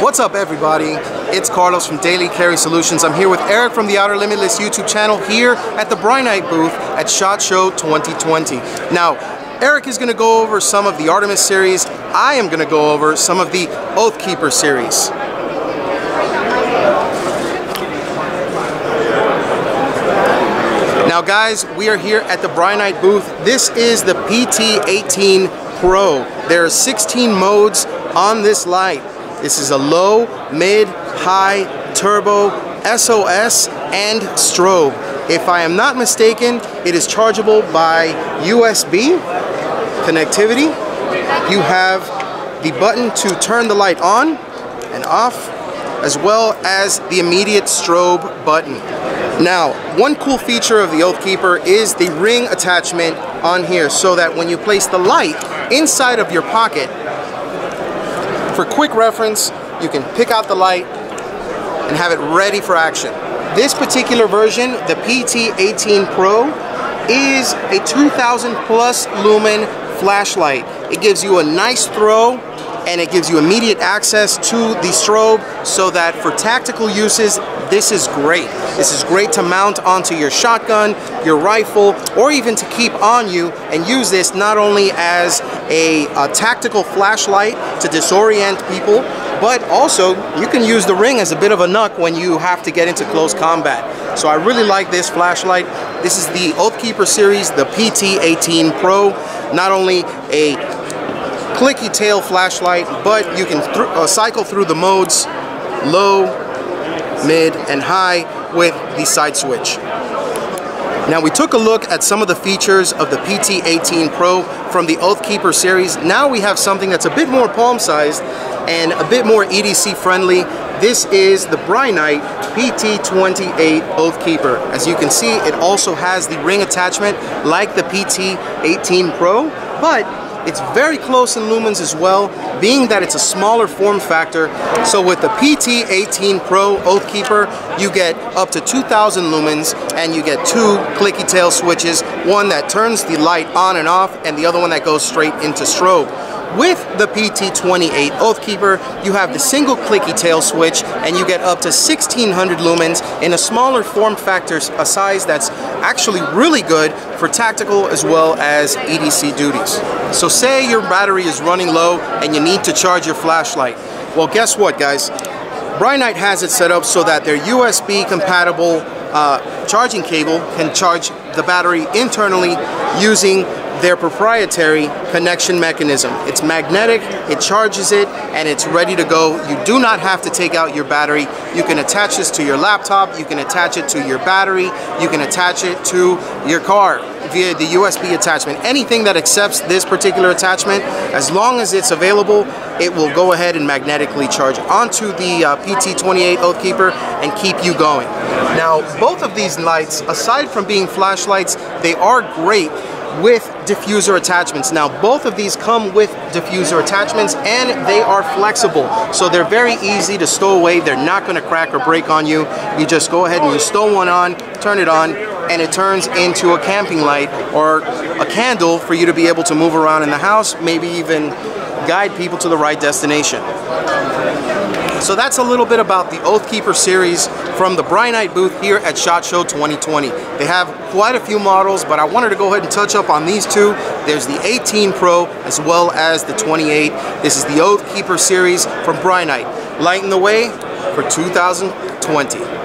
What's up, everybody? It's Carlos from Daily Carry Solutions. I'm here with Eric from the Outer Limitless YouTube channel here at the Brinyte booth at SHOT Show 2020. Now, Eric is going to go over some of the Artemis series. I am going to go over some of the Oath Keeper series. Now guys, we are here at the Brinyte booth. This is the PT28 Pro. There are 16 modes on this light. This is a low, mid, high, turbo, SOS, and strobe. If I am not mistaken, it is chargeable by USB connectivity. You have the button to turn the light on and off, as well as the immediate strobe button. Now, one cool feature of the Oath Keeper is the ring attachment on here, so that when you place the light inside of your pocket, for quick reference, you can pick out the light and have it ready for action. This particular version, the PT28 Pro, is a 2000 plus lumen flashlight. It gives you a nice throw, and it gives you immediate access to the strobe, so that for tactical uses, this is great. This is great to mount onto your shotgun, your rifle, or even to keep on you, and use this not only as a tactical flashlight to disorient people, but also you can use the ring as a bit of a nuc when you have to get into close combat. So I really like this flashlight. This is the Oath Keeper series, the PT28 Pro. Not only a clicky tail flashlight, but you can cycle through the modes low, mid, and high with the side switch. Now we took a look at some of the features of the PT28 Pro from the Oath Keeper series. Now we have something that's a bit more palm-sized and a bit more EDC friendly. This is the Brinyte PT28 Oathkeeper. As you can see, it also has the ring attachment like the PT28 Pro, but it's very close in lumens as well, being that it's a smaller form factor. So with the PT28 Pro Oathkeeper, you get up to 2000 lumens, and you get two clicky tail switches, one that turns the light on and off, and the other one that goes straight into strobe. With the PT28 Oathkeeper, you have the single clicky tail switch, and you get up to 1600 lumens in a smaller form factor, a size that's actually really good for tactical as well as EDC duties. So say your battery is running low and you need to charge your flashlight. Well, guess what, guys? Brinyte has it set up so that their USB compatible charging cable can charge the battery internally using their proprietary connection mechanism. It's magnetic, it charges it, and it's ready to go. You do not have to take out your battery. You can attach this to your laptop, you can attach it to your battery, you can attach it to your car via the USB attachment. Anything that accepts this particular attachment, as long as it's available, it will go ahead and magnetically charge onto the PT28 Oathkeeper and keep you going. Now, both of these lights, aside from being flashlights, they are great with diffuser attachments. Now, both of these come with diffuser attachments, and they are flexible, so they're very easy to stow away. They're not going to crack or break on you. You just go ahead and you stow one on, turn it on, and it turns into a camping light or a candle for you to be able to move around in the house, maybe even guide people to the right destination. So that's a little bit about the Oath Keeper series from the Brinyte booth here at SHOT Show 2020. They have quite a few models, but I wanted to go ahead and touch up on these two. There's the 18 Pro as well as the 28. This is the Oath Keeper series from Brinyte, lighting the way for 2020.